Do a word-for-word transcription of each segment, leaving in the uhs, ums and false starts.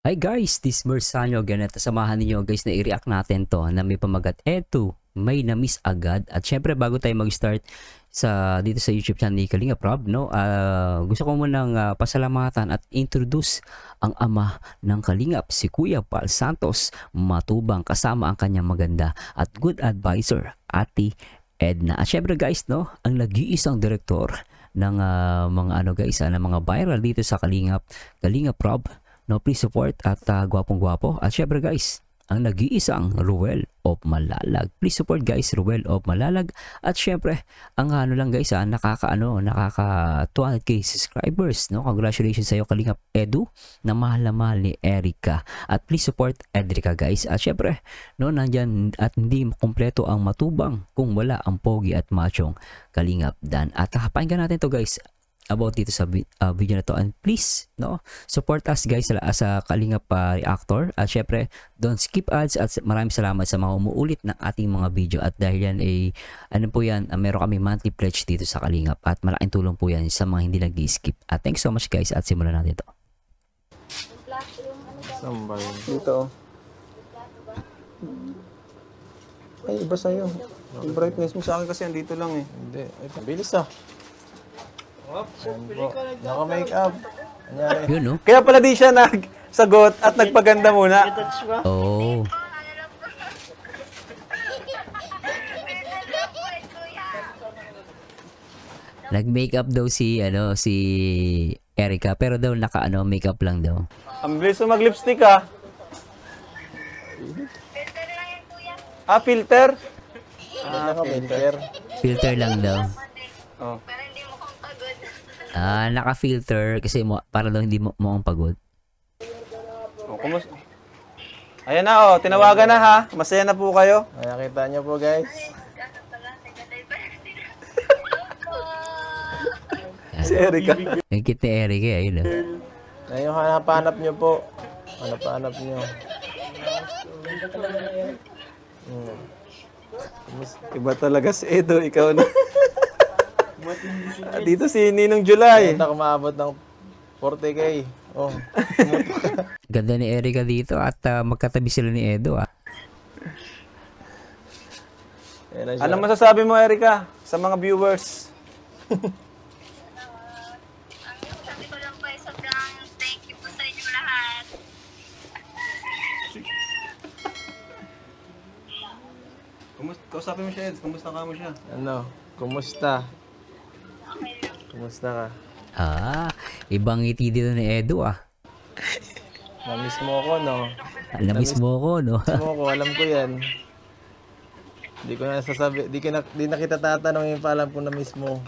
Hi guys, this Mersanyo again. At samahan ninyo guys na i-react natin to na may pamagat eto, may na-miss agad. At syempre bago tayo mag-start sa dito sa YouTube channel ni Kalingap Rob, no, uh, gusto ko munang uh, pasalamatan at introduce ang ama ng Kalingap, si Kuya Paul Santos, matubang kasama ang kanyang maganda at good advisor, Ate Edna. At syempre guys, no, ang nag-iisang direktor ng uh, mga ano guys, uh, ng mga viral dito sa Kalingap, Kalingap Rob. No, please support at uh, gwapong-gwapo. At syempre guys, ang nag-iisang Ruel of Malalag. Please support guys, Ruel of Malalag. At syempre, ang ano lang guys, ah, nakaka-ano, nakaka two hundred K subscribers. No? Congratulations sa iyo, Kalingap Edu, na mahal na mahal ni Erika. At please support Erika guys. At syempre, no, nandyan at hindi kumpleto ang matubang kung wala ang pogi at machong Kalingap Dan. At pakinggan natin to guys, about dito sa uh, video na to, and please, no, support us guys as a Kalingap uh, reactor. At syempre, don't skip ads, at maraming salamat sa mga umuulit ng ating mga video. At dahil yan ay eh, ano po yan, uh, meron kami monthly pledge dito sa Kalingap at malaking tulong po yan sa mga hindi nag-skip. At thanks so much guys, at simulan natin to. Sambay dito. Ay, iba sa'yo. Yung brightness mo sa akin kasi andito lang eh. Hindi. Ay, bilis ah. Naka-make up. Yun, no? Kaya pala di siya nagsagot at nagpaganda muna. Oh. Nag-make up daw si ano si Erika, pero daw naka-ano make up lang daw. Ang bilis mo mag-lipstick ah. Filter lang yan, kuya. Ah, filter? Ah, filter. Filter lang daw. Oh. Ah, naka-filter kasi mo, para lang hindi mo, mo ang pagod. Oh, kumus ayan na, oh, tinawagan na ha. Masaya na po kayo. Ayan, kita niyo po guys. Si Erika. Yung kit ni Erika, ayun o. Ayun, hanap-hanap niyo po. Hanap-hanap niyo. Hmm. Iba talaga si Edo, ikaw na. Ah, dito si Ninong July. Hindi kumaabot ng forty K. Oh. Ganda ni Erika dito at uh, magkatabi sila ni Edo. Ah. Ano masasabi mo, Erika, sa mga viewers? Sabi ko lang po, sobrang thank you po sa inyo lahat. Kumusta? Kausapin mo siya, Ed. Kumusta ka mo siya? Ano? Kumusta? Kumusta ka? Ah, ibang ngiti dito ni Edo ah. Namiss mo ako, no? Namiss mo ako, no? Namiss mo ako, alam ko yan. Hindi ko na sasabi, di, na, di na kita tatanungin pa, alam ko namiss mo.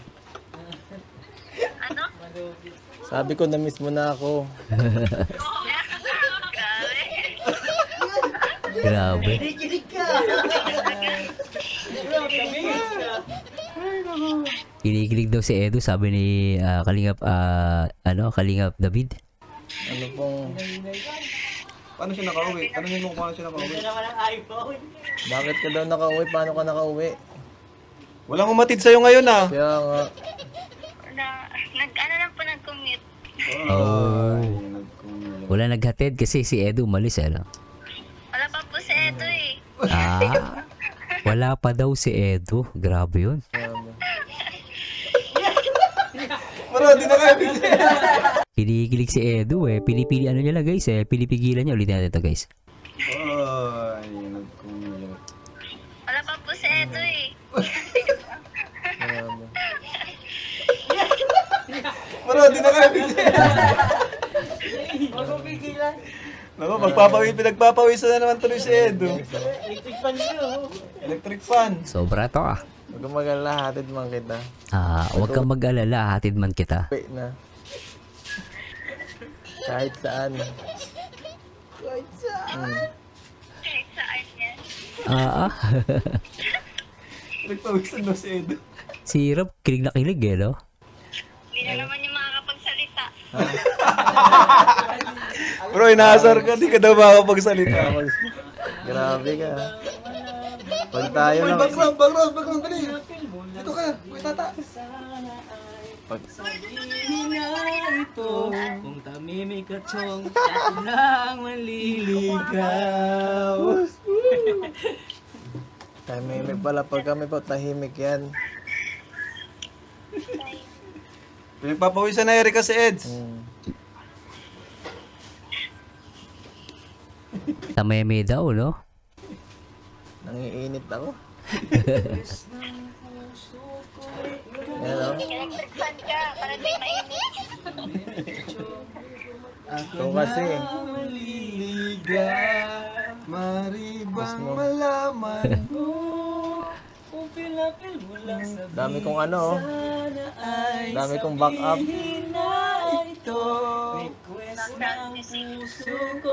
Ano? Sabi ko namiss mo na ako. Grabe. Grabe. Kinikilig daw si Edo, sabi ni uh, Kalingap uh, ano, Kalingap David. Ano pong paano siya nakauwi? Ano niyo kung paano siya nakauwi? Walang iPhone. Bakit ka daw nakauwi? Paano ka nakauwi? Walang umatid sa'yo ngayon ah. Kaya nga. Wala. Nag, ano lang po, nag-commute. Oh. Wala naghatid kasi si Edo umalis eh. No? Wala pa po si Edo eh. Ah. Wala pa daw si Edo. Grabe yun. Pinigilig si Edo eh. Pinipili ano niya lang guys eh. Pinipigilan niya. Ulitin natin ito guys. Wala pa po si Edo eh. Maro, di na kayo pigilan. Naku, magpapawi, pinagpapawisan na naman tuloy si Edo. Electric fan niyo. Electric fan. Sobra to ah. Huwag kang mag-alala, hatid man kita. Ah, huwag kang mag-alala, hatid man kita. Wait na. Kahit saan. Kahit saan? Hmm. Kahit saan yan. Ah, ah. Pinagpawisan daw si Edo. Si Rob, kilig na kilig eh, no? Hindi na naman yung makakapagsalita. Bro, inaasar ka, di ka daw makapagsalita. Grabe ka. Pag tayo lang. Background, background, background, dali. Dito ka, kuya tata. Pagsabihin na ito, kung tamimik at chong, sa'yo nang maliligaw. Tahimik pala pag kami po, tahimik yan. Pinapapawisan na Erika si Eds. Hmm. Tameme daw, no? Nangiinit ako. Hello? Ito kasi. Mas mo. Dami kong ano, oh. Dami kong backup.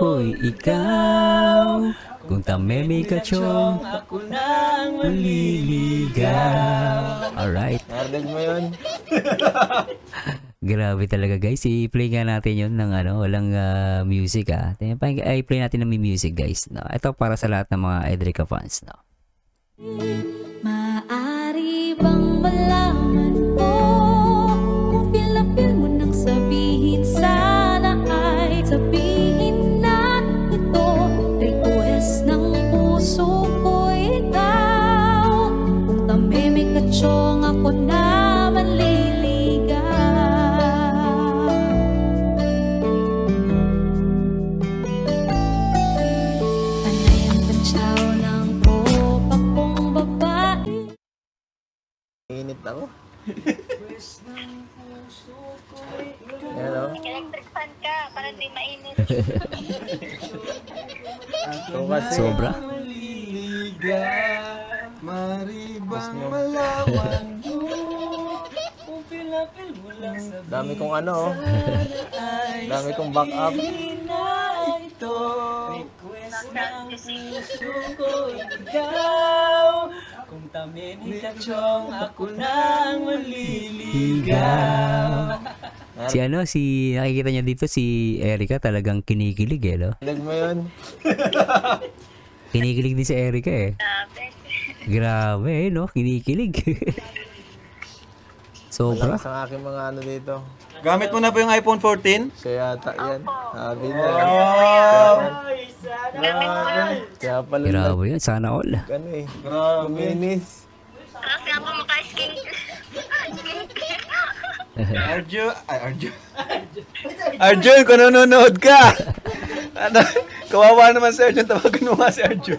Hoy, ikaw, kung tameme ka chong, ako nang maliligaw. Alright. Narinig mo yun? Grabe talaga guys. I-play nga natin yun ng ano, walang uh, music ah. I-play natin ng music guys. No? Ito para sa lahat ng mga Edrica fans. No? Maari bang malaman mo kung pilapil mo nang sabihin sa sabihin na ito, request ng puso ko ikaw. Kung tamimik at siyong ako na maliligaw. Panay ang pansyaw ng tropa kong babae. Init ako. Hello? Electric fan ka, para di mainit. Sobra? Dami kong ano, oh. Dami kong backup. Kung tamimik at chong, ako nang maliligaw. Si ano, si nakikita niya dito si Erika talagang kinikilig eh, no? Kilig mo yun? Kinikilig din si Erika eh. Grabe eh, no? Kinikilig. Sobra. Walang sa aking mga ano dito. Gamit mo na po yung iPhone fourteen? Siya yata yan. Sabi niya. Wow! Kaya pala. Grabe yan. Sana all. Ano eh. Grabe. Minis. Kasi ako maka-skin. Arjun. Ay, Arjun. Arjun, kung nanonood ka. Ano? Kawawa naman si Arjun. Tawagan mo nga si Arjun.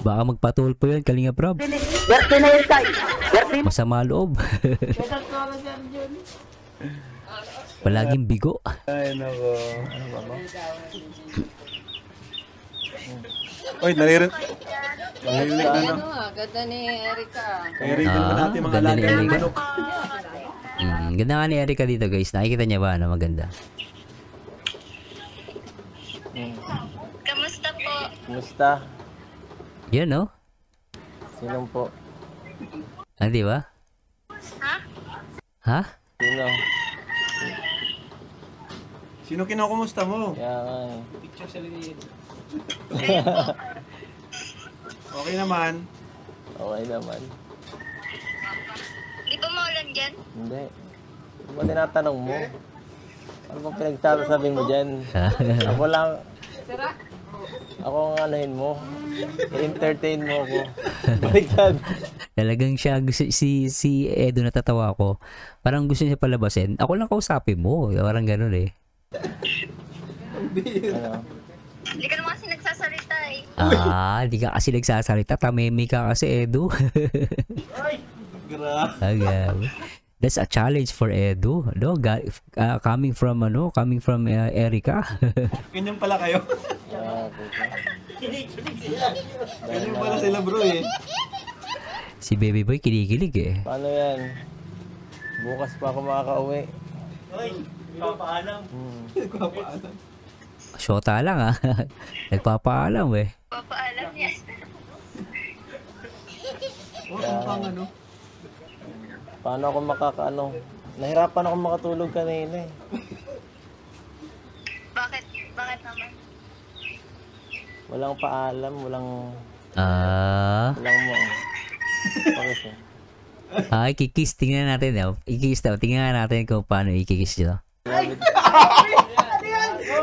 Baka magpatuhol po yun. Kalingap Rob. Werte na yun tayo. Masama loob. Palaging bigo. Ay, nako. Ano ba mo? Uy, naririn. Naririn na, no? Ganda ni Erika. Naririn na natin mga laga ng manok. Ganda nga ni Erika dito, guys. Nakikita niya ba na maganda? Kamusta po? Kamusta? Yan, no? Sinong po? Ah, di ba? Ha? Ha? Sino? Sino kinukumusta mo? Yeah. Picture sa liit. Okay naman. Okay naman. Di ba maulan dyan? Hindi. Di ba tinatanong mo? Ano bang pinagsasabi mo dyan? Ako lang. Sira? Ako ang alahin mo. I-entertain mo ako. Baliktad. Talagang siya, si, si Edo natatawa ako. Parang gusto niya palabasin. Ako lang kausapin mo. Parang ganun eh. Ano? Hindi ka naman kasi nagsasalita eh. Ah, hindi ka kasi nagsasalita. Tameme ka kasi Edo. Ay, grabe. That's a challenge for Edo. No? Uh, coming from, ano? Coming from uh, Erika. Ganyan pala kayo. Ganyan pala sila bro eh. Si Baby Boy kinikilig eh. Paano yan? Bukas pa ako makaka-uwi. Uy, nagpapaalam. Hmm. Nagpapaalam. Shota lang ah. Nagpapaalam eh. Nagpapaalam yan. Oh, ang pang ano? Paano ako makakaano? Nahirapan ako makatulog kanina eh. Bakit? Bakit naman? Walang paalam, walang... Ah... Uh... Walang mo. Okay, Ah, ikikis. Tingnan natin daw. Ikikis daw. Tingnan natin kung paano ikikis dito.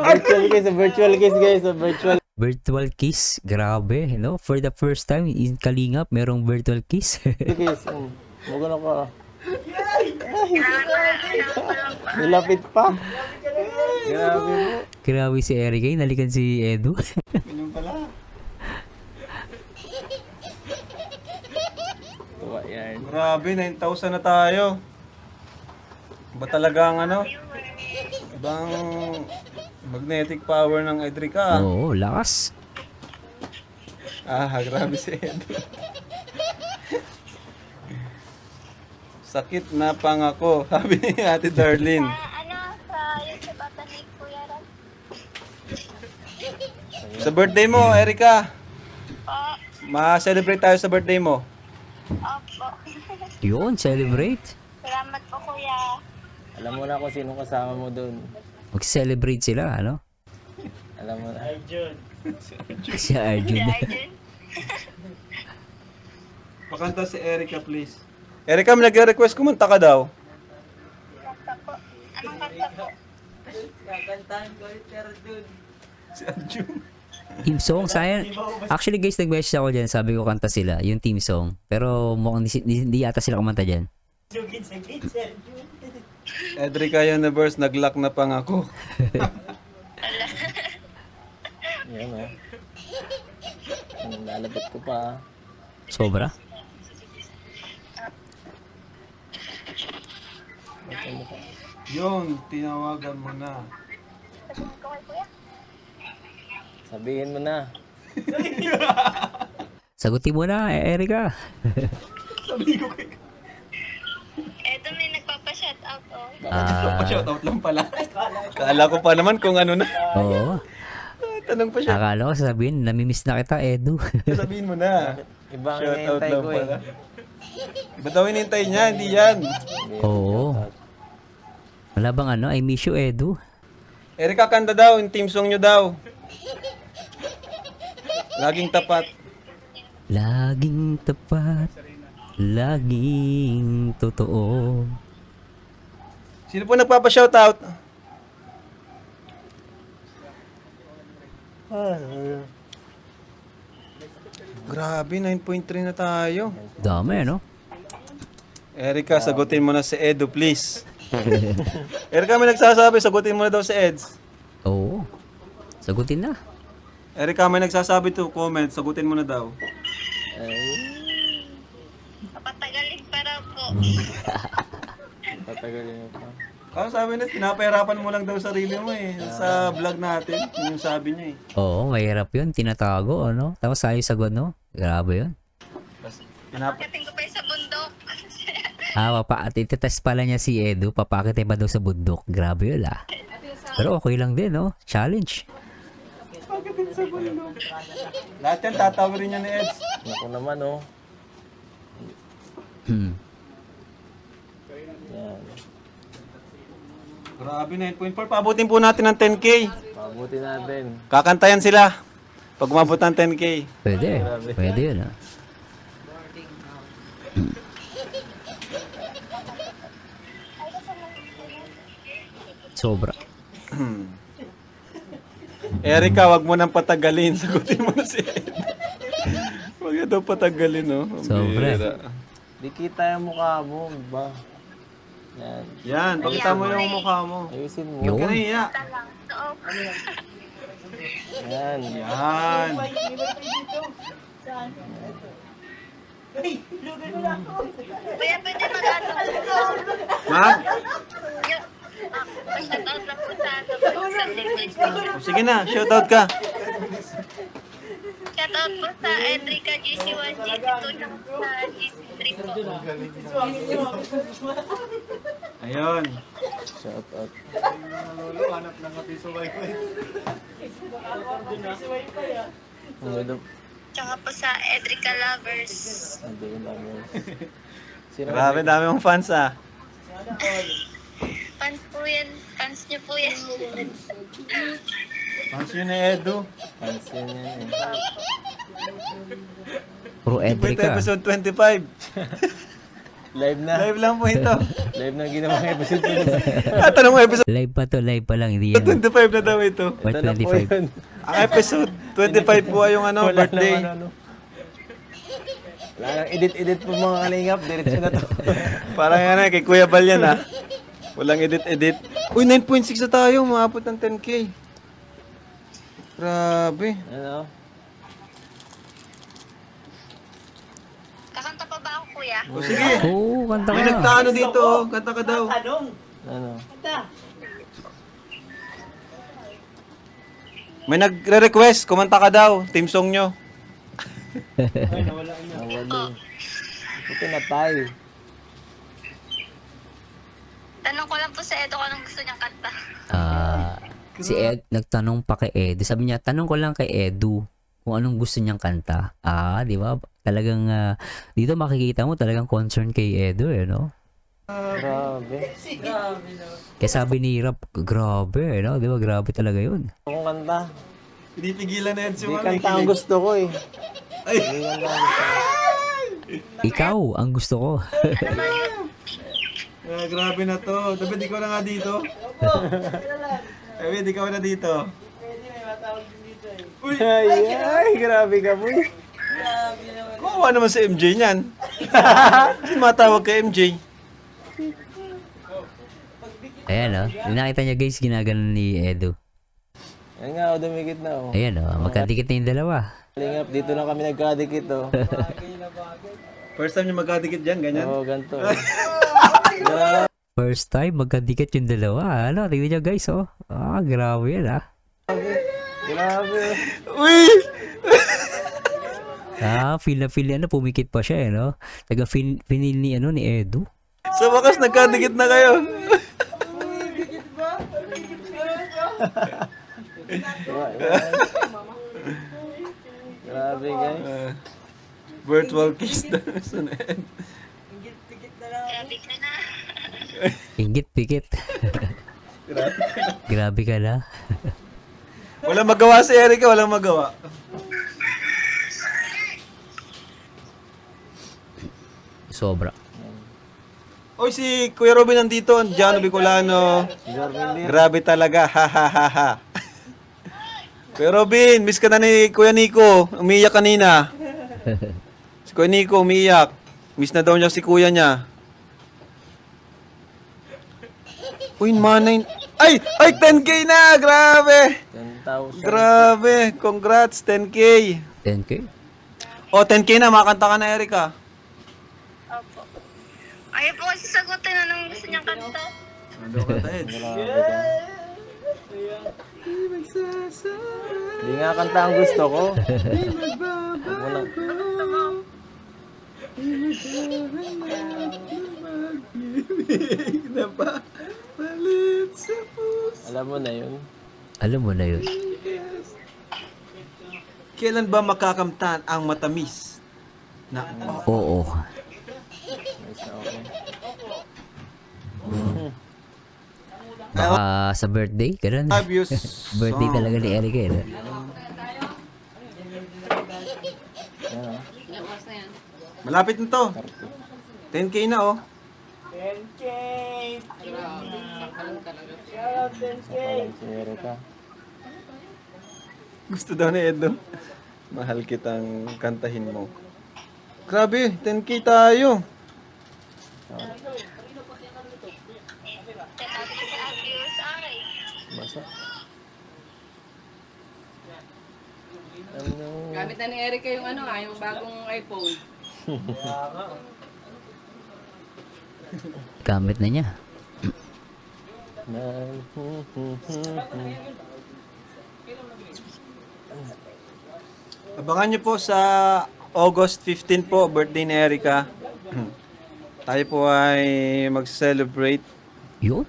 Virtual kiss, virtual kiss guys, virtual. Virtual kiss, grabe, no? For the first time in Kalingap, merong virtual kiss. Kiss, magulo ko. Nilapit pa. Grabe mo. Grabe si Erika, nalikan si Edu. Ganun pala. Tuwa yan. Grabe, nine thousand na tayo. Ba talaga ang ano? Ibang magnetic power ng Edrica. Oo, lakas. Ah, grabe si Edrica. Sakit na pangako, sabi ni Ate Darlene. Ano, sa yung sa bata ni Kuya Rob. Sa birthday mo, Erika. Oh. Ma-celebrate tayo sa birthday mo. Opo. Yun, celebrate. Salamat po, Kuya. Alam mo na kung sino kasama mo doon. Mag-celebrate sila, ano? Alam mo na. Arjun. Si Arjun. Si Arjun. Pakanta si Erika, please. Erika, may nag-request, kumanta ka daw. Kanta po. Anong kanta po? Kakantaan ko si Arjun. Si Arjun. Team song, sayang. Actually guys, nag-message ako dyan. Sabi ko kanta sila, yung team song. Pero mukhang hindi yata sila kumanta dyan. Sugid, sugid, si Arjun. Edrica Universe, nag-lock na pangako. Yan ha. Nalabot ko pa. Sobra? Yun, tinawagan mo na. Sabihin mo na. Sagutin mo na, Erika. Sabihin ko kayo. Shoutout o. Oh. Shoutout lang pala. Akala ko pa naman kung ano na. Oo. Tanong pa siya. Akala ko sasabihin, namimiss na kita, Edu. Sasabihin mo na. Ibang shoutout lang ko, eh. Pala. Iba daw hinihintay niya, hindi yan. Oo. Wala bang ano, I miss you, Edu. Erika, kanta daw, yung team song nyo daw. Laging tapat. Laging tapat. Laging totoo. Sino po nagpapa-shoutout? Grabe, nine point three na tayo. Dami, no? Erika, sagutin mo na si Edu, please. Erika, may nagsasabi, sagutin mo na daw si Eds. Oo. Sagutin na. Erika, may nagsasabi to comment, sagutin mo na daw. Papatagalin para po. Papatagalin pa. Oh, sabi na, pinapahirapan mo lang daw sarili mo eh. Sa vlog natin, yung sabi niya eh. Oo, mahirap yun. Tinatago, ano? Tapos sayo sagot, no? Grabe yun. Papakitin ko pa sa bundok. Ah, papakititest pala niya si Edu. Papakitin pa daw sa bundok. Grabe yun ah. Pero okay lang din, no? Challenge. Papakitin sa bundok. Lahat yan, tatawirin niya ni Eds. Naku naman, oh. Hmm. Grabe, nine point four. Paabutin po natin ng ten K. Paabutin natin. Kakantayan sila pag umabot ng ten K. Pwede. Pwede yun, ha? Sobra. Erika, wag mo nang patagalin. Sagutin mo na si Ed. Wag na daw patagalin, no? Sobra. Di kita yung mukha mo, ba? Yan. Yan, pakita mo yung mukha mo. Ayusin mo. Huwag ka na iya. Yan. Yan. Kaya pwede mag-ano ko. Ha? Shoutout na po sa ano. Sige na, shoutout ka. Shoutout po sa Edrica G C one, G C two, sa G C three po. Ayun. Shoutout. Hanap lang natin sa wifi. Tsaka po sa Edrica Lovers. Grabe, dami mong fans ah. Fans po yan. Fans niyo po yan. Fans yun eh, Edu. Fans yun eh. Pro Edrica. Episode twenty-five. Live na. Live lang po ito. Live na ginawang episode ko. Tatanong mo episode. Live pa to, live pa lang. Hindi yan. twenty-five na daw ito. Ito na po yun. Ang episode twenty-five po ay yung ano, birthday. Wala nang edit-edit po mga kalingap. Diretso na to. Parang yan na, kay Kuya Bal yan ha. Walang edit-edit. Uy, nine point six na tayo. Maabot ng ten K. Grabe. Ano? Kakanta pa ba ako, Kuya? Oh, sige. Oo, oh, kanta ka. May nagtaano dito. Kanta ka daw. Tanong. Ano? Kanta. May nagre-request. Kumanta ka daw. Team song nyo. Ay, nawala niya. Nawala. Ito na tayo. Tanong ko lang po sa Edo kung anong gusto niyang kanta. Ah... Uh... Si Ed, nagtanong pa kay Ed. Sabi niya, tanong ko lang kay Edu kung anong gusto niyang kanta. Ah, di ba? Talagang, uh, dito makikita mo talagang concern kay Edu, eh, no? Uh, grabe. Grabe, no? Kaya sabi ni Rap, grabe, eh, no? Di ba? Grabe talaga yun. Kung kanta. Pinipigilan na Ed si Mami. Di kanta ang gusto ko, eh. Ay! Ikaw, ang gusto ko. uh, grabe na to. Dapat ikaw na nga dito. Opo, David, ikaw na dito. Pwede, may matawag din dito eh. Uy! Ay, ay, ay, grabe ka po. Grabe naman. Kuha naman sa M J niyan. Kasi matawag kay M J. Ayan o. Oh. Nakita niya guys, ginagano ni Edu. Ayan nga o, oh, dumikit na o. Oh. Ayan o, oh, magkadikit na yung dalawa. Kalingap, dito na kami nagkadikit o. Oh. First time niya magkadikit dyan, ganyan? Oo, oh, ganito. Grabe. First time, magkadikit yung dalawa. Ano, tingnan nyo guys, oh. Ah, grabe yan, ah. Grabe. Uy! Ah, feel na feel yan. Pumikit pa siya, eh, no? Taga-feel ni, ano, ni Edu. Sa wakas, nagkadikit na kayo. Uy, dikit ba? Dikit ba? Grabe, guys. Uh, virtual kiss na. Dikit na lang. Dikit na na. Ingit, pikit. Grabe. Grabe ka na. Walang magawa si Erika, walang magawa. Sobra. Oy, si Kuya Robin nandito, Jano Bicolano. Grabe talaga, ha ha ha ha. Kuya Robin, miss ka na ni Kuya Nico. Umiiyak kanina. Si Kuya Nico umiiyak. Miss na daw niya si kuya niya. Uy, manay... Ay! Ay, ten K na! Grabe! ten thousand. Grabe! Congrats! ten K! ten K? O, oh, ten K na. Makakanta ka na, Erika. Opo. Ayaw po kasi sagutin. Anong gusto niyang kanta? Ano ka tayo? Hindi nga kanta ang gusto ko. Hindi magbabago. Hindi magbabago. Na ba? Alam mo na yun? Alam mo na yun. Kailan ba makakamtan ang matamis? Na oo. Baka sa birthday? Ganun. Birthday talaga ni Erika yun. Malapit na to. ten K na oh. ten K! ten K! Gusto daw ni Edo. Mahal kitang kantahin mo. Grabe! ten K tayo! Basa. Gamit na ni Erika yung ano ha, yung bagong iPhone. Gamit na niya. Abangan niyo po sa August fifteenth po, birthday ni Erika. Tayo po ay mag-celebrate. Yun?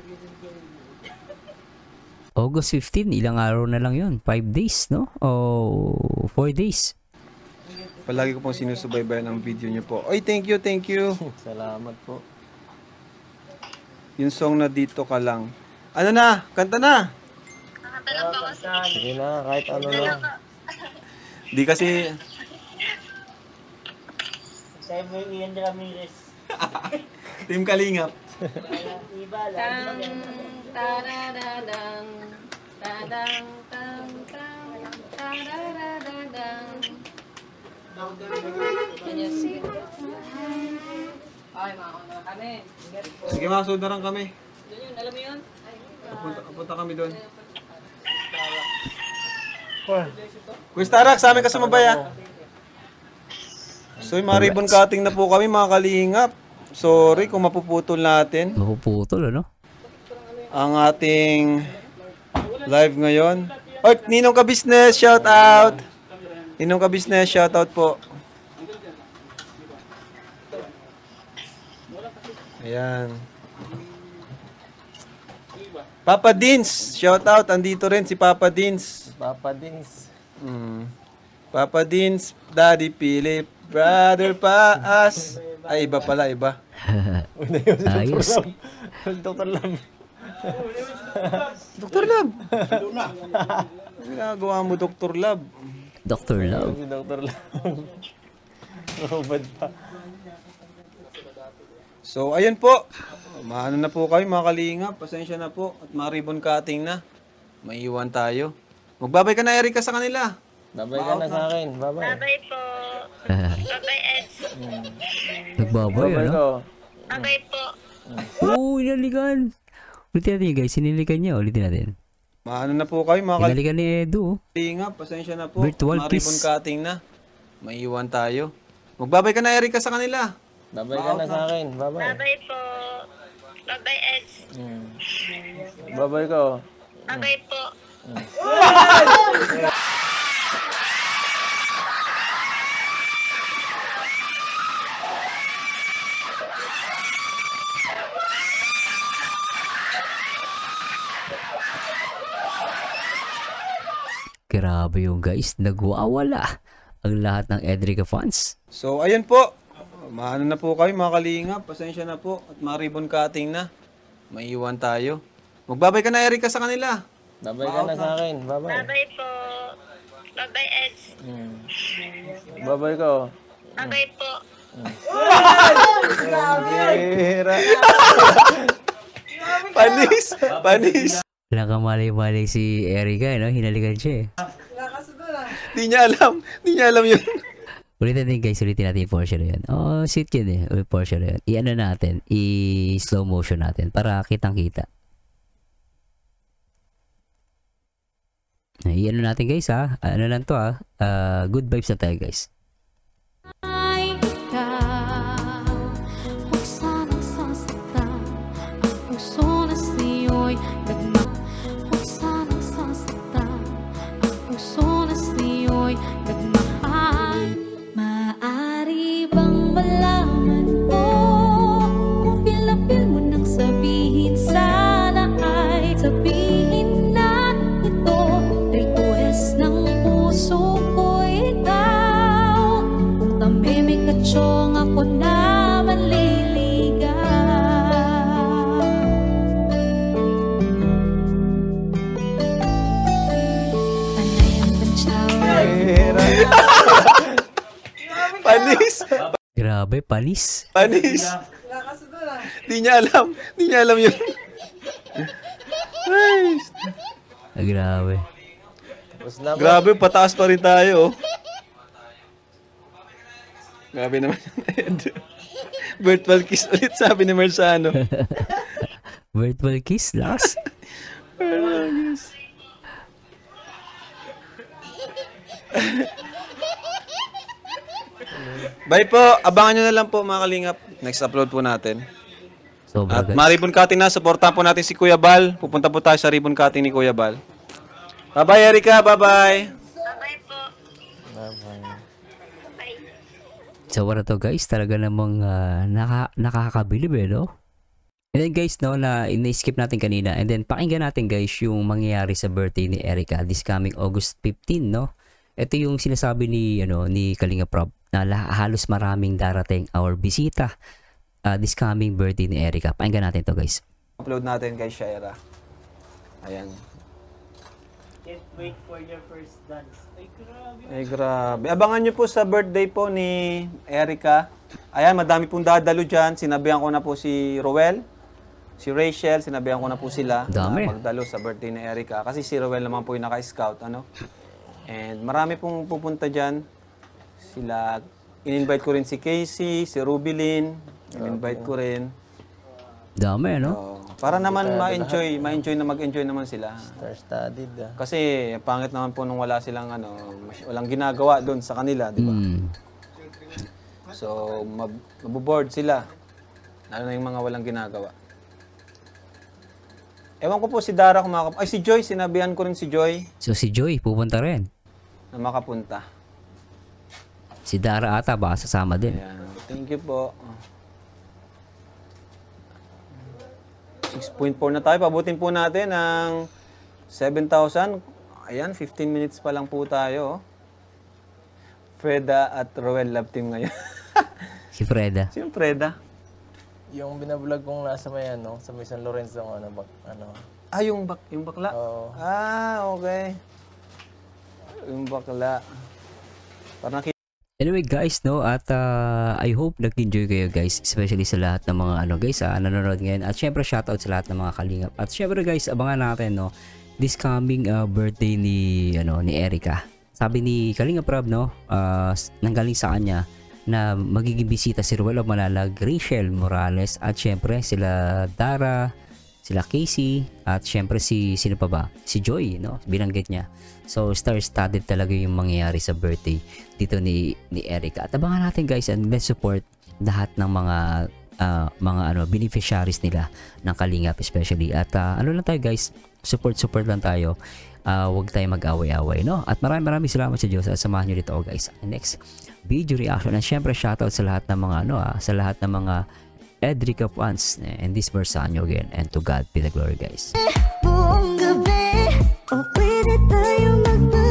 August fifteenth, ilang araw na lang yun? five days, no? O four days? Palagi ko pong sinusubaybayan ang video niyo po. Oy, thank you, thank you. Salamat po. Yung song na dito ka lang. Ano na? Kanta na! Kanta na ba kasi? Hindi na, kahit ano na. Hindi kasi... Sabi mo yung Ian Ramirez. Team Kalingap. Tang, taradadang, tadang, tang, tang, taradadang. Ay, mauna kami. Sige, masunod na lang kami. Doon yun, alam mo yun? Kapunta kami doon. Kuya Starak, sa amin ka sumabaya. So, yung mga ribbon cutting na po kami, mga Kalingap. Sorry kung mapuputol natin. Mapuputol, ano? Ang ating live ngayon. Oh, Ninong Ka-Business, shout out! Ninong Ka-Business, shout out po. Ayan. Papa Deans, shout out. Andito rin si Papa Deans. Papa Deans. Mm. Papa Deans, Daddy Philip, Brother Paas. Ay, iba pala, iba. Ayos. Doctor Love. Doctor Love. Ano ginagawa mo, Doctor Love? Doctor Love. Si Doctor Love. Robot pa. So, ayun po. Maano na po kayo, mga Kalingap. Pasensya na po. At mga ribbon cutting na. Maiiwan tayo. Magbabay ka na, Erika, sa kanila. Babay ka na sa akin. Babay. Babay po. Babay, Ed. Nagbabay, ano? Babay po. Oo, inalikan. Ulitin natin, guys. Sinilikan niya. Ulitin natin. Maano na po kayo, mga Kalingap. Inalikan ni Edu. Kalingap, pasensya na po. Virtual peace. Mga ribbon cutting na. Maiiwan tayo. Magbabay ka na, Erika, sa kanila. Babay ka na sa akin. Babay. Babay po. Babay, Ed. Mm. Babay ko. Babay po. Grabe yung guys. Nagwawala ang lahat ng Edrica fans. So, ayun po. Maano na po kayo, mga Kalingap. Pasensya na po. At mga ribbon cutting na. Maiiwan tayo. Magbabay ka na, Erika, sa kanila. Babay ka na sa akin. Babay. Babay po. Babay, Ed. Mm. Babay ko. Babay po. Panis. Panis. Nakamali-mali si Erika, no? Hinalikan siya eh. Di niya alam. Di niya alam yun. Ulitin natin, guys, ulitin natin yung portion na yun. Oh, sit yun eh, yung portion na yun. I-ano natin, i-slow motion natin para kitang-kita. I-ano natin, guys, ha? Ano lang to, ha? Uh, good vibes na tayo, guys. Panis. Grabe, panis. Panis. Di niya alam. Di niya alam yun. Grabe. Grabe, pataas pa rin tayo. Grabe naman. Virtual kiss ulit, sabi ni Merzano. Virtual kiss, last. Virtual kiss. Bye po. Abangan nyo na lang po, mga Kalingap. Next upload po natin. Sobra, at mga ribbon cutting na. Supportan po natin si Kuya Bal. Pupunta po tayo sa ribbon cutting ni Kuya Bal. Bye-bye, Erika. Bye-bye. Bye-bye po. Bye-bye. So, wala to, guys. Talaga namang uh, naka nakakabilib eh, no? And then, guys, no, na in-skip natin kanina. And then, pakinggan natin, guys, yung mangyayari sa birthday ni Erika this coming August fifteenth, no? Ito yung sinasabi ni, ano, ni Kalingap Rob na halos maraming darating our bisita uh, this coming birthday ni Erika. Pakinggan natin to, guys. Upload natin kay Shaira. Ayan. Can't wait for your first dance. Ay, grabe. Ay, grabe. Abangan nyo po sa birthday po ni Erika. Ayan, madami pong dadalo dyan. Sinabihan ko na po si Rowell, si Rachel, sinabihan ko na po sila. Dami. Uh, magdalo sa birthday ni Erika. Kasi si Rowell naman po yung naka-scout, ano? And marami pong pupunta dyan. Sila, in-invite ko rin si Casey, si Rubilyn. In-invite ko rin. Dami, no? So, para naman ma-enjoy, ma-enjoy na mag-enjoy naman sila. Star-studded, ah. Kasi pangit naman po nung wala silang ano, walang ginagawa doon sa kanila, di ba? Mm. So, mab mabuboard sila. Lalo na yung mga walang ginagawa. Ewan ko po si Dara kung makap... Ay, si Joy, sinabihan ko rin si Joy. So, si Joy, pupunta rin? Na makapunta. Si Dara ata ba, sasama din. Ayan. Thank you po. six point four na tayo. Pabutin po natin ang seven thousand. Ayan, fifteen minutes pa lang po tayo. Freda at Rowell Love Team ngayon. Si Freda. Si Freda. Yung binablog kong nasa may ano, sa may San Lorenzo, ano, bak, ano. Ah, yung, bak, yung bakla? Oo. Ah, okay. Yung bakla. Parang nakita. Anyway guys, no, at uh, I hope nag-enjoy kayo guys, especially sa lahat ng mga ano guys, ah, nanonood ngayon, at syempre shoutout sa lahat ng mga kalingap. At syempre guys, abangan natin, no, this coming uh, birthday ni ano ni Erika. Sabi ni Kalingap Rob, no, uh, nanggaling sa kanya na magiging bisita si Ruel of Malalag, Rachel Morales, at syempre sila Dara, sila Casey, at syempre si sino pa ba? Si Joy, no, binanggit niya. So, star-studded talaga yung mangyayari sa birthday dito ni, ni Erika. At abangan natin guys, and let's support lahat ng mga uh, mga ano beneficiaries nila ng Kalingap especially. At uh, ano lang tayo guys, support-support lang tayo. Uh, huwag tayong mag-away-away, no? At maraming maraming salamat sa Diyos at samahan nyo dito, oh, guys. Next video reaction. And syempre, shoutout sa lahat ng mga ano, ah, sa lahat ng mga Erika fans. And this Versanyo again. And to God be the glory guys. Buong gabi, okay na tayo mag